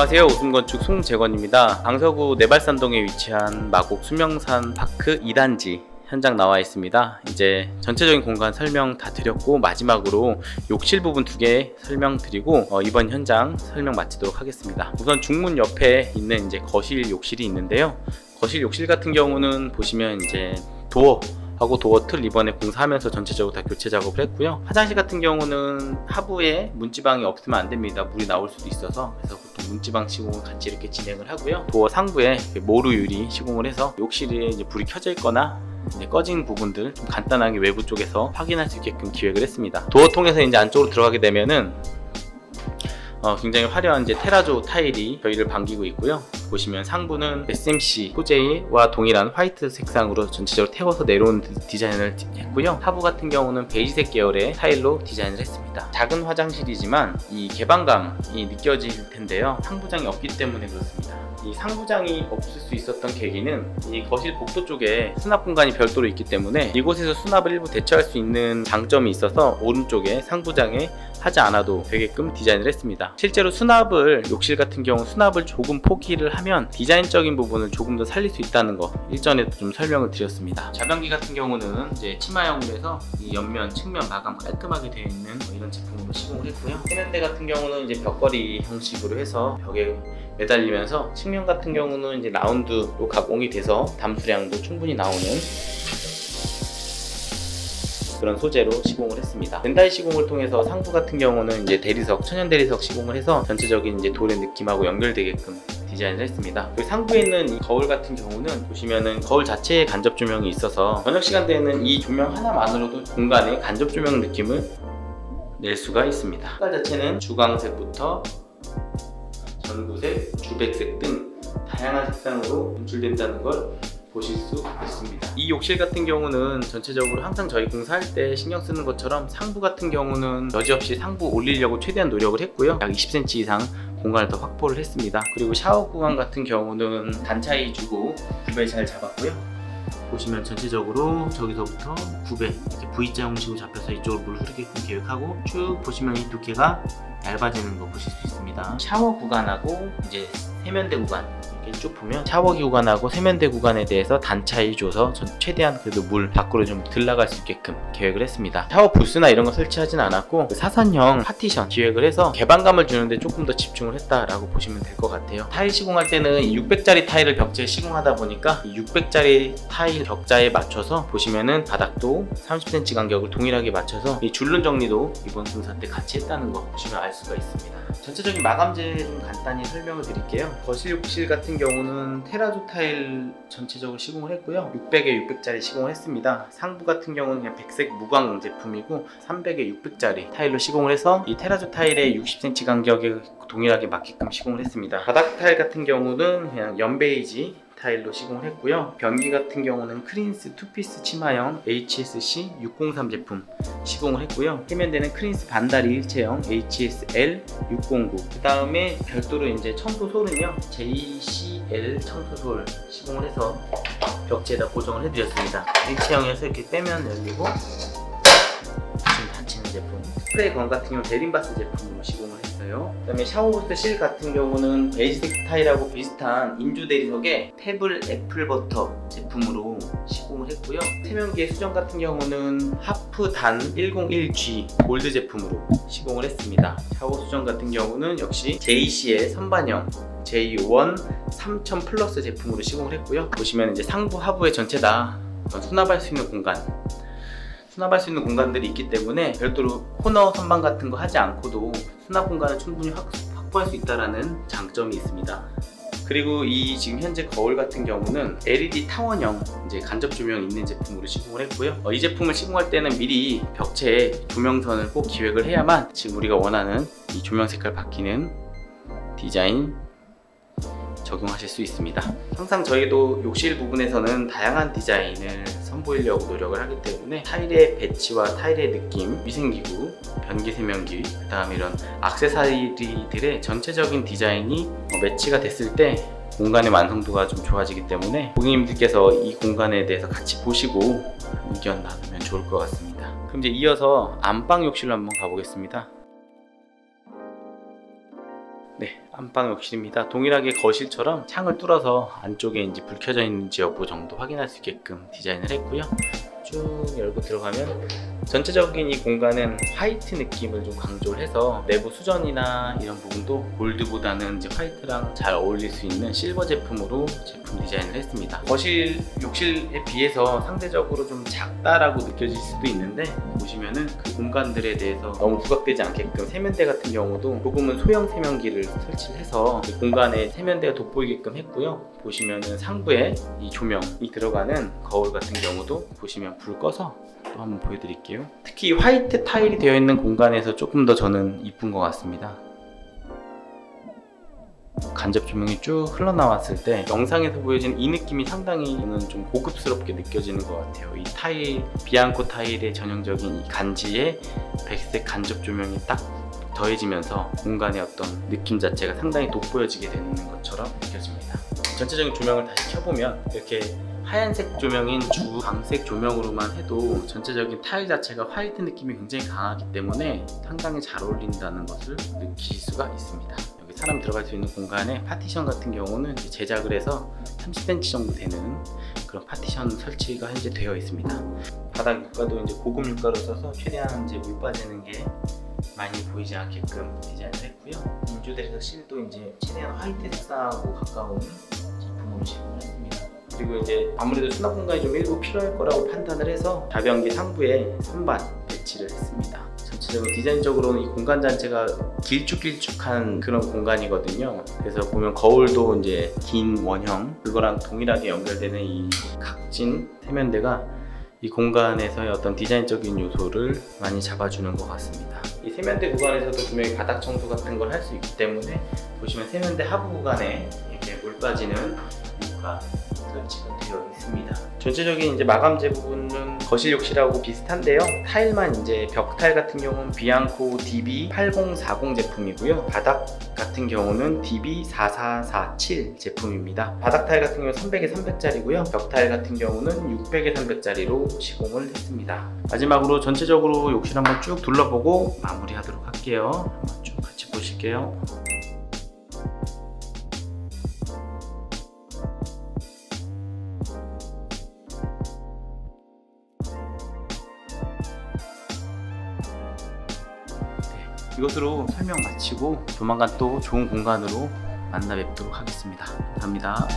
안녕하세요. 웃음건축 송재건입니다. 강서구 내발산동에 위치한 마곡 수명산 파크 2단지 현장 나와 있습니다. 이제 전체적인 공간 설명 다 드렸고, 마지막으로 욕실 부분 2개 설명드리고 이번 현장 설명 마치도록 하겠습니다. 우선 중문 옆에 있는 이제 거실 욕실이 있는데요. 거실 욕실 같은 경우는 보시면 이제 도어틀 이번에 공사하면서 전체적으로 다 교체 작업을 했고요. 화장실 같은 경우는 하부에 문지방이 없으면 안됩니다. 물이 나올 수도 있어서. 그래서 보통 문지방 시공을 같이 이렇게 진행을 하고요. 도어 상부에 모루 유리 시공을 해서 욕실에 이제 불이 켜져 있거나 이제 꺼진 부분들 좀 간단하게 외부 쪽에서 확인할 수 있게끔 기획을 했습니다. 도어 통해서 이제 안쪽으로 들어가게 되면은 굉장히 화려한 이제 테라조 타일이 저희를 반기고 있고요. 보시면 상부는 SMC 소재와 동일한 화이트 색상으로 전체적으로 태워서 내려온 디자인을 했고요. 하부 같은 경우는 베이지색 계열의 타일로 디자인을 했습니다. 작은 화장실이지만 이 개방감이 느껴질 텐데요. 상부장이 없기 때문에 그렇습니다. 이 상부장이 없을 수 있었던 계기는 이 거실 복도 쪽에 수납 공간이 별도로 있기 때문에 이곳에서 수납을 일부 대처할 수 있는 장점이 있어서 오른쪽에 상부장에 하지 않아도 되게끔 디자인을 했습니다. 실제로 수납을, 욕실 같은 경우 수납을 조금 포기를 하면 디자인적인 부분을 조금 더 살릴 수 있다는 거 일전에도 좀 설명을 드렸습니다. 자변기 같은 경우는 이제 치마형으로 해서 이 옆면, 측면 마감 깔끔하게 되어 있는 이런 제품으로 시공을 했고요. 세면대 같은 경우는 이제 벽걸이 형식으로 해서 벽에 매달리면서, 측면 같은 경우는 이제 라운드로 가공이 돼서 담수량도 충분히 나오는 그런 소재로 시공을 했습니다. 렌다이 시공을 통해서 상부 같은 경우는 이제 대리석, 천연 대리석 시공을 해서 전체적인 이제 돌의 느낌하고 연결되게끔 디자인을 했습니다. 여기 상부에 있는 이 거울 같은 경우는 보시면은 거울 자체에 간접 조명이 있어서 저녁 시간대에는 이 조명 하나만으로도 공간에 간접 조명 느낌을 낼 수가 있습니다. 색깔 자체는 주광색부터 전구색, 주백색 등 다양한 색상으로 연출된다는 걸 보실 수 있습니다. 이 욕실 같은 경우는 전체적으로 항상 저희 공사할 때 신경 쓰는 것처럼 상부 같은 경우는 여지없이 상부 올리려고 최대한 노력을 했고요. 약 20cm 이상 공간을 더 확보를 했습니다. 그리고 샤워 구간 같은 경우는 단차이 주고 9배 잘 잡았고요. 보시면 전체적으로 저기서부터 9배 이렇게 V자 형식으로 잡혀서 이쪽으로 물 흐르게끔 계획하고, 쭉 보시면 이 두께가 얇아지는 거 보실 수 있습니다. 샤워 구간하고 이제 세면대 구간 이렇게 쭉 보면 샤워기 구간하고 세면대 구간에 대해서 단차를 줘서 최대한 그래도 물 밖으로 좀 덜 나갈 수 있게끔 계획을 했습니다. 샤워 부스나 이런 거 설치하진 않았고 사선형 파티션 기획을 해서 개방감을 주는데 조금 더 집중을 했다라고 보시면 될 것 같아요. 타일 시공할 때는 600짜리 타일을 벽지에 시공하다 보니까 600짜리 타일 벽자에 맞춰서 보시면은 바닥도 30cm 간격을 동일하게 맞춰서 이 줄눈 정리도 이번 공사 때 같이 했다는 거 보시면 알 수가 있습니다. 전체적인 마감재 좀 간단히 설명을 드릴게요. 거실 욕실 같은 경우는 테라조 타일 전체적으로 시공을 했고요. 600에 600짜리 시공을 했습니다. 상부 같은 경우는 그냥 백색 무광 제품이고 300에 600짜리 타일로 시공을 해서 이 테라조 타일에 60cm 간격에 동일하게 맞게끔 시공을 했습니다. 바닥 타일 같은 경우는 그냥 연베이지 타일로 시공을 했고요. 변기 같은 경우는 크린스 투피스 치마형 HSC 603 제품 시공을 했고요. 세면대는 크린스 반다리 일체형 HSL 609. 그 다음에 별도로 이제 청소솔은요, JCL 청소솔 시공을 해서 벽지에다 고정을 해드렸습니다. 일체형에서 이렇게 빼면 열리고 지금 닫히는 제품. 스프레이 건 같은 경우는 베린바스 제품으로 시공을 했습니다. 그 다음에 샤워부스 실 같은 경우는 베이지색 타일하고 비슷한 인조 대리석에 페블 애플버터 제품으로 시공을 했고요. 세면기의 수정 같은 경우는 하프 단 101G 골드 제품으로 시공을 했습니다. 샤워 수정 같은 경우는 역시 JC의 선반형 J1 3000 플러스 제품으로 시공을 했고요. 보시면 이제 상부 하부의 전체 다 수납할 수 있는 공간, 수납할 수 있는 공간들이 있기 때문에 별도로 코너 선반 같은 거 하지 않고도 수납 공간을 충분히 확보할 수 있다는 장점이 있습니다. 그리고 이 지금 현재 거울 같은 경우는 LED 타원형 이제 간접 조명이 있는 제품으로 시공을 했고요. 이 제품을 시공할 때는 미리 벽체에 조명선을 꼭 기획을 해야만 지금 우리가 원하는 이 조명 색깔 바뀌는 디자인 적용하실 수 있습니다. 항상 저희도 욕실 부분에서는 다양한 디자인을 선보이려고 노력을 하기 때문에 타일의 배치와 타일의 느낌, 위생기구, 변기 세면기, 그 다음 이런 액세서리들의 전체적인 디자인이 매치가 됐을 때 공간의 완성도가 좀 좋아지기 때문에 고객님들께서 이 공간에 대해서 같이 보시고 의견 나누면 좋을 것 같습니다. 그럼 이제 이어서 안방 욕실로 한번 가보겠습니다. 네, 안방 욕실입니다. 동일하게 거실처럼 창을 뚫어서 안쪽에 이제 불 켜져 있는지 여부 정도 확인할 수 있게끔 디자인을 했고요. 쭉 열고 들어가면 전체적인 이 공간은 화이트 느낌을 좀 강조를 해서 내부 수전이나 이런 부분도 골드보다는 이제 화이트랑 잘 어울릴 수 있는 실버 제품으로 제품 디자인을 했습니다. 거실 욕실에 비해서 상대적으로 좀 작다라고 느껴질 수도 있는데, 보시면은 그 공간들에 대해서 너무 부각되지 않게끔 세면대 같은 경우도 조금은 소형 세면기를 설치해서 그 공간에 세면대가 돋보이게끔 했고요. 보시면은 상부에 이 조명이 들어가는 거울 같은 경우도 보시면 불 꺼서 또 한번 보여드릴게요. 특히 화이트 타일이 되어 있는 공간에서 조금 더 저는 이쁜 것 같습니다. 간접 조명이 쭉 흘러나왔을 때 영상에서 보여지는 이 느낌이 상당히 저는 좀 고급스럽게 느껴지는 것 같아요. 이 타일, 비앙코 타일의 전형적인 이 간지에 백색 간접 조명이 딱 더해지면서 공간의 어떤 느낌 자체가 상당히 돋보여지게 되는 것처럼 느껴집니다. 전체적인 조명을 다시 켜보면 이렇게 하얀색 조명인 주황색 조명으로만 해도 전체적인 타일 자체가 화이트 느낌이 굉장히 강하기 때문에 상당히 잘 어울린다는 것을 느끼실 수가 있습니다. 여기 사람 들어갈 수 있는 공간에 파티션 같은 경우는 제작을 해서 30cm 정도 되는 그런 파티션 설치가 현재 되어 있습니다. 바닥 유가도 이제 고급 유가로 써서 최대한 이제 물 빠지는 게 많이 보이지 않게끔 디자인을 했고요. 인조대리석 실도 이제 최대한 화이트 색상하고 가까운 제품으로 제공을 했습니다. 그리고 이제 아무래도 수납 공간이 좀 일부 필요할 거라고 판단을 해서 좌변기 상부에 선반 배치를 했습니다. 전체적으로 디자인적으로는 이 공간 자체가 길쭉길쭉한 그런 공간이거든요. 그래서 보면 거울도 이제 긴 원형 그거랑 동일하게 연결되는 이 각진 세면대가 이 공간에서의 어떤 디자인적인 요소를 많이 잡아주는 것 같습니다. 이 세면대 구간에서도 분명히 바닥 청소 같은 걸 할 수 있기 때문에 보시면 세면대 하부 구간에 이렇게 물 빠지는 유가 설치가 되어 있습니다. 전체적인 이제 마감재 부분은 거실 욕실하고 비슷한데요. 타일만 이제 벽 타일 같은 경우는 비앙코 DB8040 제품이고요. 바닥 같은 경우는 DB4447 제품입니다. 바닥 타일 같은 경우는 300에 300짜리고요. 벽 타일 같은 경우는 600에 300짜리로 시공을 했습니다. 마지막으로 전체적으로 욕실 한번 쭉 둘러보고 마무리하도록 할게요. 한번 쭉 같이 보실게요. 이것으로 설명 마치고 조만간 또 좋은 공간으로 만나 뵙도록 하겠습니다. 감사합니다.